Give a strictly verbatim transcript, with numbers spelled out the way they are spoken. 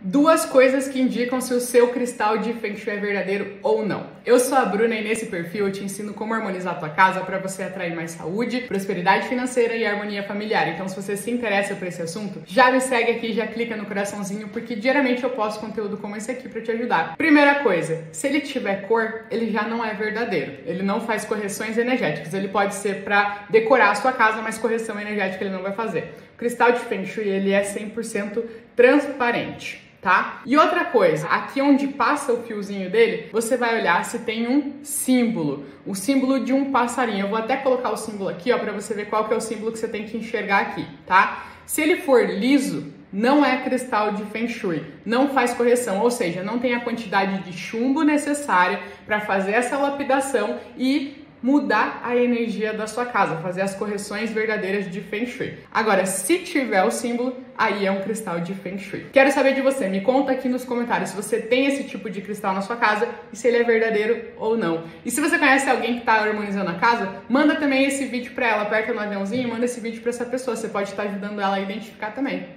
Duas coisas que indicam se o seu cristal de Feng Shui é verdadeiro ou não. Eu sou a Bruna e nesse perfil eu te ensino como harmonizar a tua casa para você atrair mais saúde, prosperidade financeira e harmonia familiar. Então se você se interessa por esse assunto, já me segue aqui, já clica no coraçãozinho, porque diariamente eu posto conteúdo como esse aqui para te ajudar. Primeira coisa, se ele tiver cor, ele já não é verdadeiro. Ele não faz correções energéticas. Ele pode ser para decorar a sua casa, mas correção energética ele não vai fazer. O cristal de Feng Shui, ele é cem por cento transparente. Tá? E outra coisa, aqui onde passa o fiozinho dele, você vai olhar se tem um símbolo, o símbolo de um passarinho. Eu vou até colocar o símbolo aqui, ó, para você ver qual que é o símbolo que você tem que enxergar aqui, tá? Se ele for liso, não é cristal de Feng Shui, não faz correção, ou seja, não tem a quantidade de chumbo necessária para fazer essa lapidação e mudar a energia da sua casa, fazer as correções verdadeiras de Feng Shui. Agora, se tiver o símbolo, aí é um cristal de Feng Shui. Quero saber de você, me conta aqui nos comentários se você tem esse tipo de cristal na sua casa e se ele é verdadeiro ou não. E se você conhece alguém que está harmonizando a casa, manda também esse vídeo para ela, aperta no aviãozinho e manda esse vídeo para essa pessoa, você pode estar ajudando ela a identificar também.